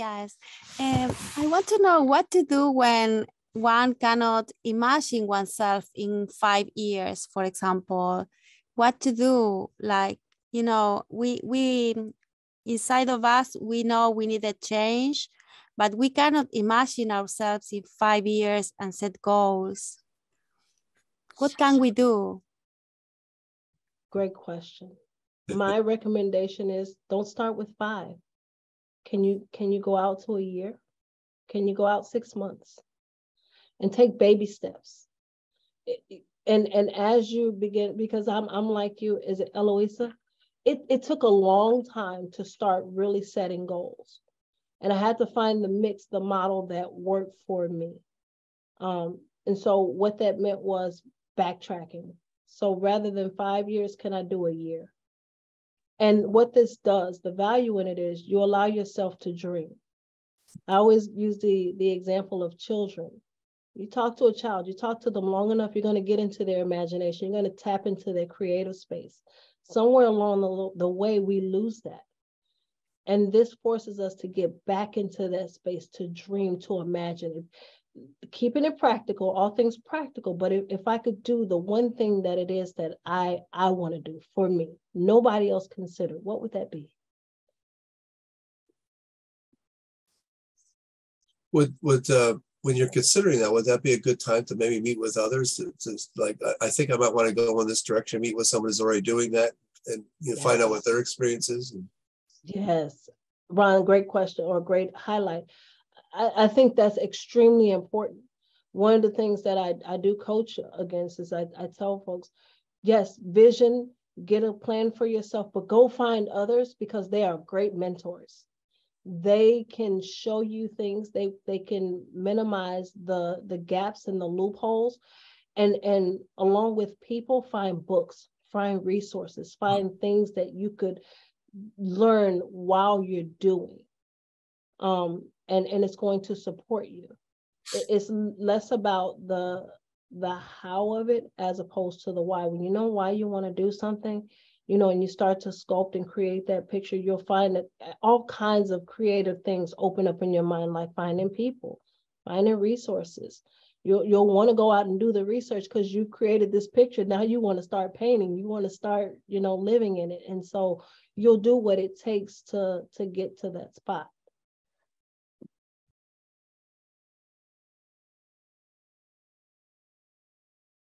Yes. I want to know what to do when one cannot imagine oneself in 5 years, for example. What to do, like, you know, we inside of us, we know we need a change, but we cannot imagine ourselves in 5 years and set goals. What can we do? Great question. My recommendation is don't start with 5. Can you go out to a year? Can you go out 6 months? And take baby steps. And as you begin, because I'm like you, is it Eloisa? It took a long time to start really setting goals. And I had to find the mix, the model that worked for me. And so what that meant was backtracking. So rather than 5 years, can I do a year? And what this does, the value in it is you allow yourself to dream. I always use the example of children. You talk to a child, you talk to them long enough, you're going to get into their imagination. You're going to tap into their creative space. Somewhere along the way, we lose that. And this forces us to get back into that space, to dream, to imagine. Keeping it practical, all things practical. But if I could do the one thing that it is that I want to do for me, nobody else considered, what would that be? When you're considering that, would that be a good time to maybe meet with others? Like, I think I might want to go in this direction, meet with someone who's already doing that and find out what their experience is. Yes, Ron, great question or great highlight. I think that's extremely important. One of the things that I do coach against is I tell folks, yes, vision, get a plan for yourself, but go find others because they are great mentors. They can show you things. They can minimize the gaps and the loopholes, and along with people, find books, find resources, find things that you could learn while you're doing. And it's going to support you. It's less about the how of it as opposed to the why. When you know why you want to do something, you know, and you start to sculpt and create that picture, you'll find that all kinds of creative things open up in your mind, like finding people, finding resources. You'll want to go out and do the research because you've created this picture. Now you want to start painting. You want to start, living in it. And so you'll do what it takes to get to that spot.